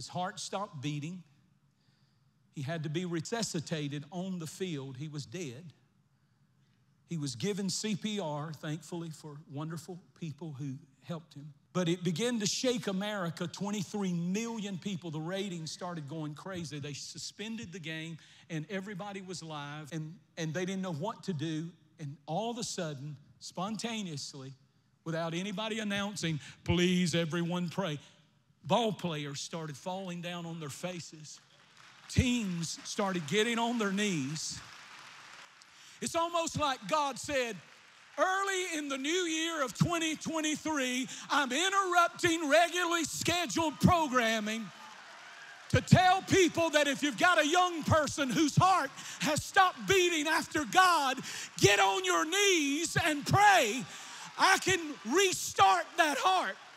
His heart stopped beating. He had to be resuscitated on the field. He was dead. He was given CPR, thankfully, for wonderful people who helped him. But it began to shake America. 23 million people, the ratings started going crazy. They suspended the game, and everybody was live, and they didn't know what to do. And all of a sudden, spontaneously, without anybody announcing, please, everyone pray, ball players started falling down on their faces. Teams started getting on their knees. It's almost like God said, early in the new year of 2023, I'm interrupting regularly scheduled programming to tell people that if you've got a young person whose heart has stopped beating after God, get on your knees and pray. I can restart that heart.